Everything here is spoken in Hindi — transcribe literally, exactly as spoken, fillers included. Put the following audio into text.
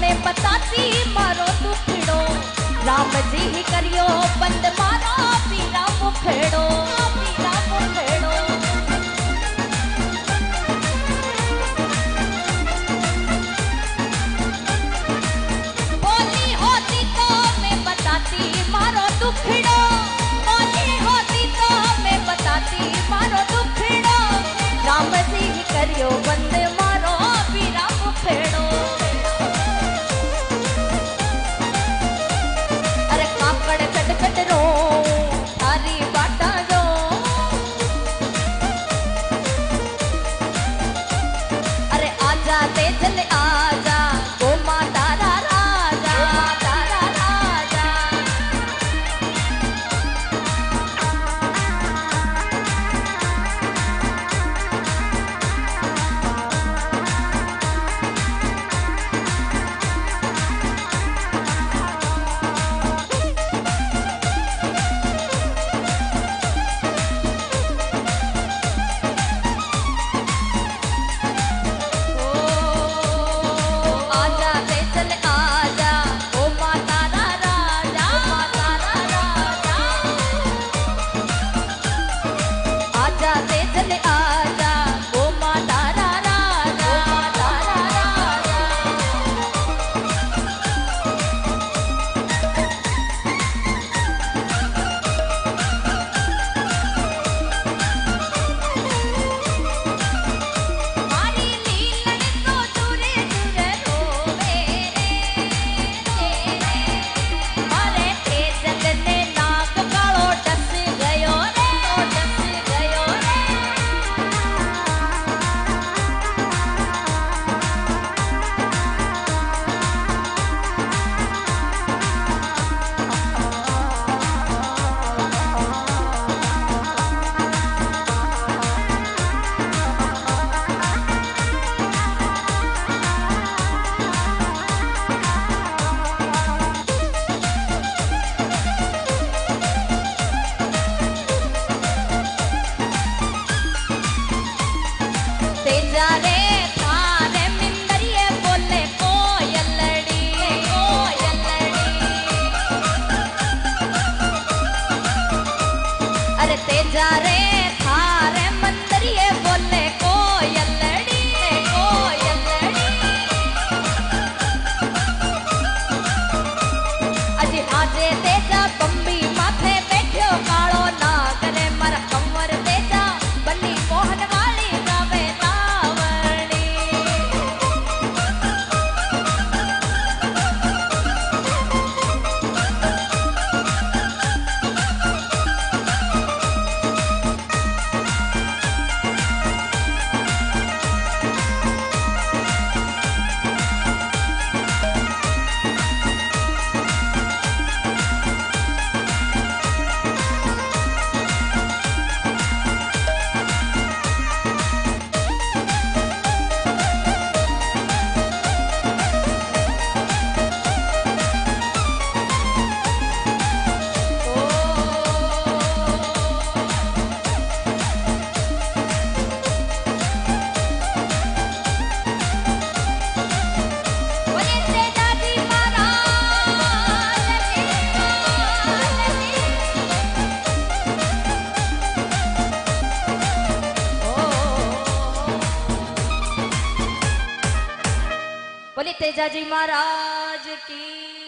मैं बताती मारो तू फिड़ो, राम जी ही करियो बंद मारा पीरा मुखड़ो, पीरा मुखड़ो। बोली होती तो मैं बताती मारो तू फिड़ो, बोली होती तो मैं बताती मारो तू फिड़ो, राम जी ही करियो बंद मारो पीरा मुखड़ो। तेजाजी महाराज की।